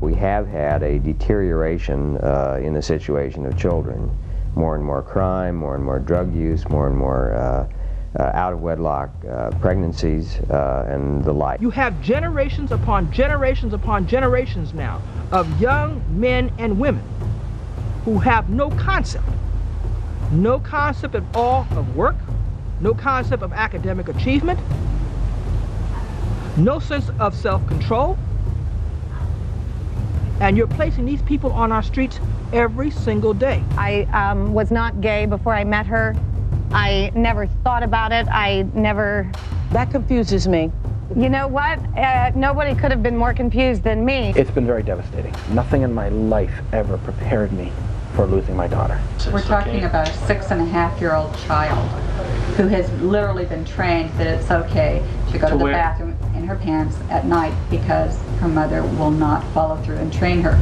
We have had a deterioration in the situation of children. More and more crime, more and more drug use, more and more out-of-wedlock pregnancies and the like. You have generations upon generations upon generations now of young men and women who have no concept at all of work, no concept of academic achievement, no sense of self-control, and you're placing these people on our streets every single day. I was not gay before I met her. I never thought about it. That confuses me. You know what? Nobody could have been more confused than me. It's been very devastating. Nothing in my life ever prepared me for losing my daughter. We're talking about a 6.5-year-old child who has literally been trained that it's okay to go to the bathroom in her pants at night because her mother will not follow through and train her.